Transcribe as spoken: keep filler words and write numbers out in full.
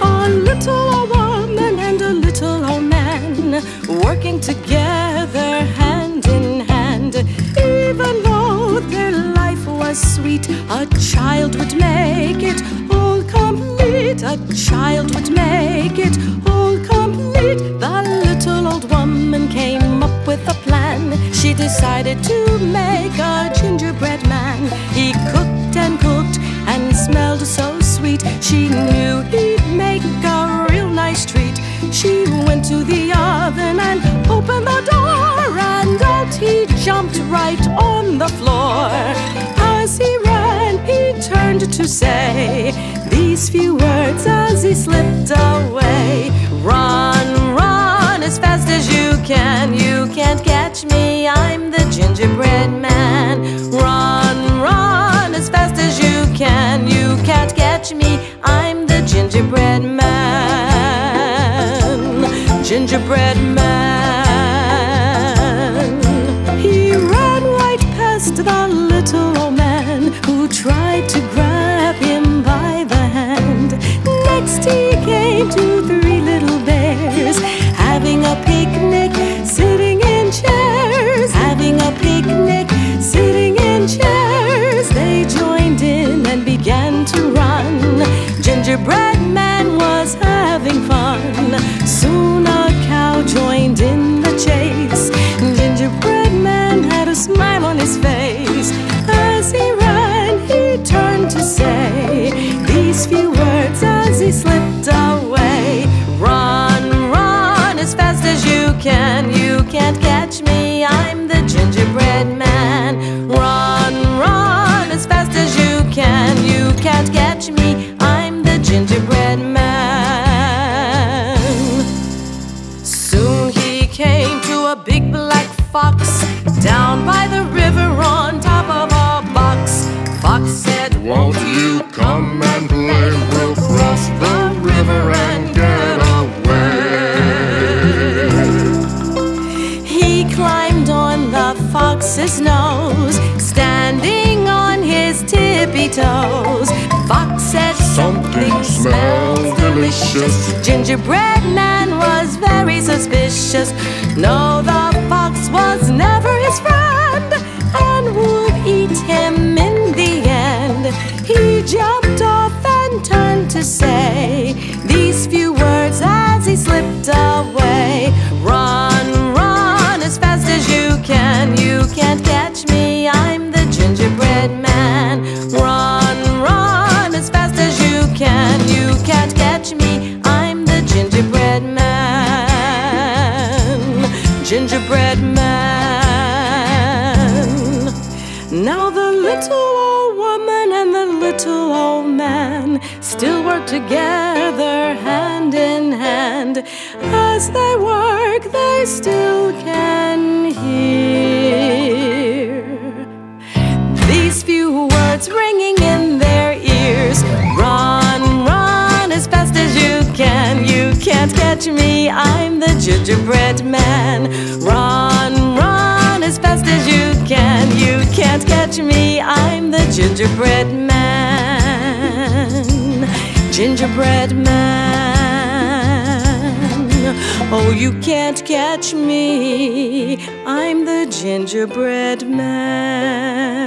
A little old woman and a little old man, working together hand in hand. Even though their life was sweet, a child would make it all complete. A child would make it all complete. The little old woman came up with a plan. She decided to make a gingerbread man. He cooked and cooked and smelled so sweet. She knew he'd make a real nice treat. She went to the oven and opened the door, and out he jumped right on the floor. As he ran, he turned to say these few words as he slipped away. Run, run as fast as you can. You can't catch me, I'm the gingerbread man. Run, run as fast as you can. You can't catch me, I'm the gingerbread man. Gingerbread man. He ran right past the little old man, who tried to grab him by the hand. Next he came to three little bears, having a picnic, sitting in chairs. Having a picnic, sitting in chairs. They joined in and began to run. Gingerbread man was having fun. Soon a cow joined in the chase. Gingerbread man had a smile on his face. As he ran, he turned to say these few words as he slipped away. Run, run as fast as you can. You can't catch me, I'm the gingerbread man. Run, run as fast as you can. You can't catch me, I'm the gingerbread man. Soon he came to a big black fox, down by the river on top of a box. Fox said, won't you come and play? We'll cross the river and get away. He climbed on the fox's nose, standing on his tippy toes. Fox said, something smells delicious. Gingerbread man was very suspicious. No, the fox was never his friend, and would eat him in the end. He jumped off and turned to say these few words as he slipped away. Run, run as fast as you can. You can't catch me, I'm the gingerbread man. Run, run as fast as you can. You can't catch me, I'm the gingerbread man. Gingerbread man. Now the little old woman and the little old man still work together hand in hand. As they work, they still can hear these few words ringing in their ears. Run, run as fast as you can. You can't catch me, I'm the gingerbread man. Run, run as fast as you can. You can't catch me, I'm the gingerbread man. Gingerbread man. Oh, you can't catch me, I'm the gingerbread man.